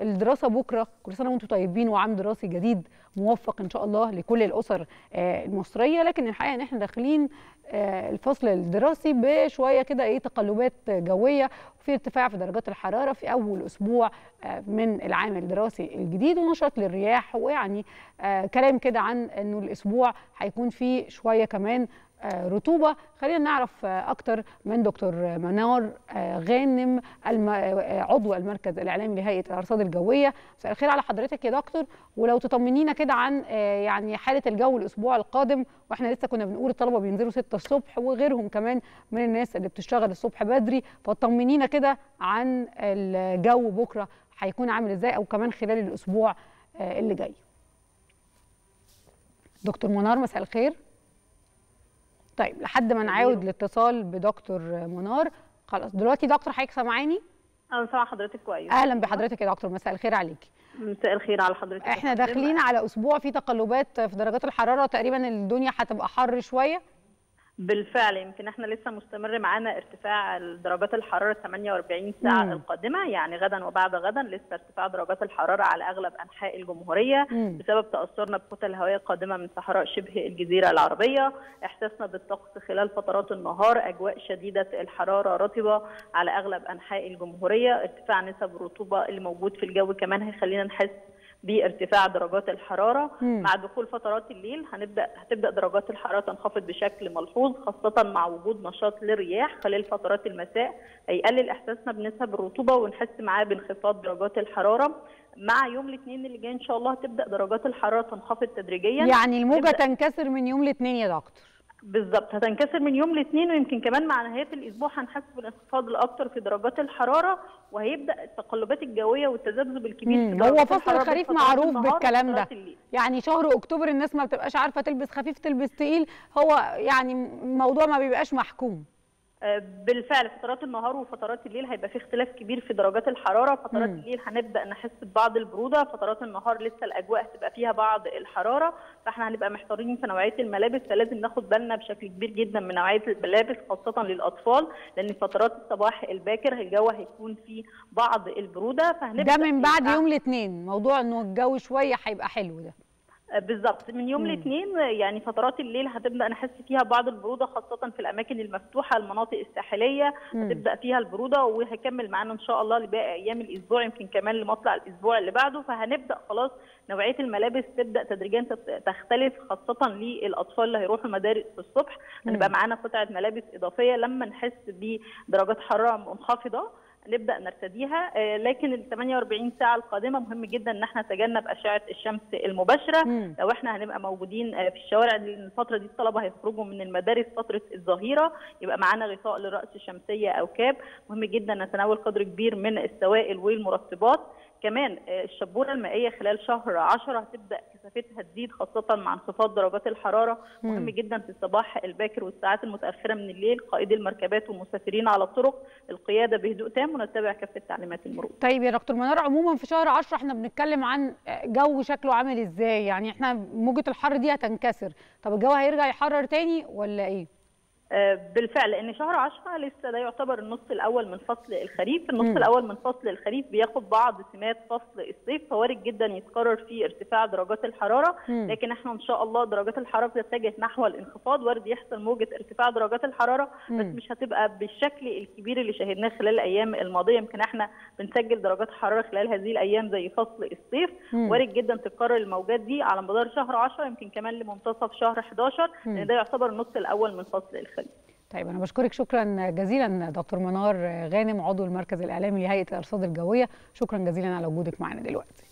الدراسه بكره. كل سنه وانتم طيبين وعام دراسي جديد موفق ان شاء الله لكل الاسر المصريه. لكن الحقيقه ان احنا داخلين الفصل الدراسي بشويه كده تقلبات جويه وفي ارتفاع في درجات الحراره في اول اسبوع من العام الدراسي الجديد ونشاط للرياح، ويعني كلام كده عن انه الاسبوع هيكون فيه شويه كمان رطوبة. خلينا نعرف أكتر من دكتور منار غانم عضو المركز الإعلامي لهيئة الأرصاد الجوية. مساء الخير على حضرتك يا دكتور، ولو تطمنينا كده عن يعني حالة الجو الأسبوع القادم، وإحنا لسه كنا بنقول الطلبة بينزلوا 6 الصبح وغيرهم كمان من الناس اللي بتشتغل الصبح بدري، فطمنينا كده عن الجو بكرة هيكون عامل إزاي أو كمان خلال الأسبوع اللي جاي. دكتور منار مساء الخير. طيب لحد ما نعاود الاتصال بدكتور منار. خلاص دلوقتي دكتور حضرتك سامعاني؟ انا سامعه حضرتك كويس. اهلا بحضرتك يا دكتور، مساء الخير عليكي. مساء الخير على حضرتك. احنا داخلين على اسبوع فيه تقلبات في درجات الحراره، تقريبا الدنيا هتبقى حر شويه. بالفعل يمكن احنا لسه مستمر معانا ارتفاع درجات الحراره 48 ساعه القادمه، يعني غدا وبعد غدا لسه ارتفاع درجات الحراره على اغلب انحاء الجمهوريه بسبب تاثرنا بالكتل الهوائيه القادمه من صحراء شبه الجزيره العربيه، احساسنا بالطقس خلال فترات النهار، اجواء شديده الحراره رطبه على اغلب انحاء الجمهوريه، ارتفاع نسب الرطوبه اللي موجود في الجو كمان هيخلينا نحس بارتفاع درجات الحراره. مع دخول فترات الليل هتبدا درجات الحراره تنخفض بشكل ملحوظ، خاصه مع وجود نشاط للرياح خلال فترات المساء هيقلل احساسنا بنسب الرطوبه ونحس معاه بانخفاض درجات الحراره. مع يوم الاثنين اللي جاي ان شاء الله هتبدا درجات الحراره تنخفض تدريجيا، يعني الموجه تنكسر من يوم الاثنين يا دكتور. بالظبط هتنكسر من يوم الاثنين، ويمكن كمان مع نهايه الاسبوع هنحس بالانخفاض الاكثر في درجات الحراره، وهيبدا التقلبات الجويه والتذبذب الكبير في هو فصل الخريف معروف بالكلام ده، يعني شهر اكتوبر الناس ما بتبقاش عارفه تلبس خفيف تلبس تقيل، هو يعني الموضوع ما بيبقاش محكوم. بالفعل فترات النهار وفترات الليل هيبقى في اختلاف كبير في درجات الحراره، فترات الليل هنبدا نحس ببعض البروده، فترات النهار لسه الاجواء هتبقى فيها بعض الحراره، فاحنا هنبقى محتارين في نوعيه الملابس، فلازم ناخد بالنا بشكل كبير جدا من نوعيه الملابس خاصه للاطفال، لان فترات الصباح الباكر الجو هيكون فيه بعض البروده، فهنبدا ده من بعد يوم الاثنين موضوع انه الجو شويه هيبقى حلو ده. بالظبط من يوم الاثنين يعني فترات الليل هتبدا نحس فيها بعض البروده خاصه في الاماكن المفتوحه، المناطق الساحليه هتبدا فيها البروده، وهيكمل معانا ان شاء الله لباقي ايام الاسبوع يمكن كمان لمطلع الاسبوع اللي بعده، فهنبدا خلاص نوعيه الملابس تبدا تدريجيا تختلف خاصه للاطفال اللي هيروحوا المدارس الصبح، هنبقى معانا قطعه ملابس اضافيه لما نحس بدرجات حراره منخفضه نبدا نرتديها. لكن ال 48 ساعه القادمه مهم جدا ان احنا نتجنب اشعه الشمس المباشره. لو احنا هنبقى موجودين في الشوارع الفتره دي الطلبه هيخرجوا من المدارس فتره الظهيره، يبقى معانا غطاء للراس شمسيه او كاب، مهم جدا نتناول قدر كبير من السوائل والمرطبات. كمان الشبوره المائيه خلال شهر 10 هتبدا كثافتها تزيد خاصه مع انخفاض درجات الحراره، مهم جدا في الصباح الباكر والساعات المتاخره من الليل قائدي المركبات والمسافرين على الطرق القياده بهدوء تام ونتبع كافه تعليمات المرور. طيب يا دكتور منار، عموما في شهر 10 احنا بنتكلم عن جو شكله عامل ازاي؟ يعني احنا موجه الحر دي هتنكسر، طب الجو هيرجع يحرر تاني ولا ايه؟ بالفعل لان شهر 10 لسه ده يعتبر النص الاول من فصل الخريف، النص الاول من فصل الخريف بياخد بعض سمات فصل الصيف، فوارد جدا يتكرر فيه ارتفاع درجات الحراره، لكن احنا ان شاء الله درجات الحراره بتتجه نحو الانخفاض، وارد يحصل موجه ارتفاع درجات الحراره بس مش هتبقى بالشكل الكبير اللي شاهدناه خلال الايام الماضيه، يمكن احنا بنسجل درجات حراره خلال هذه الايام زي فصل الصيف، وارد جدا تتكرر الموجات دي على مدار شهر 10 يمكن كمان لمنتصف شهر 11 لان ده يعتبر النص الاول من فصل الخريف. طيب أنا بشكرك شكرا جزيلا دكتور منار غانم عضو المركز الإعلامي لهيئة الأرصاد الجوية، شكرا جزيلا على وجودك معنا دلوقتي.